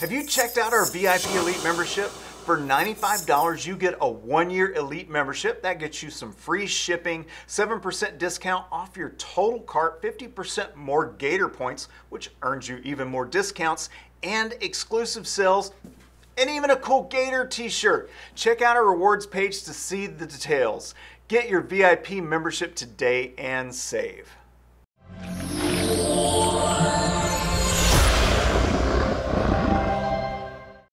Have you checked out our VIP Elite membership? For $95, you get a one-year Elite membership. That gets you some free shipping, 7% discount off your total cart, 50% more Gator points, which earns you even more discounts, and exclusive sales, and even a cool Gator t-shirt. Check out our rewards page to see the details. Get your VIP membership today and save.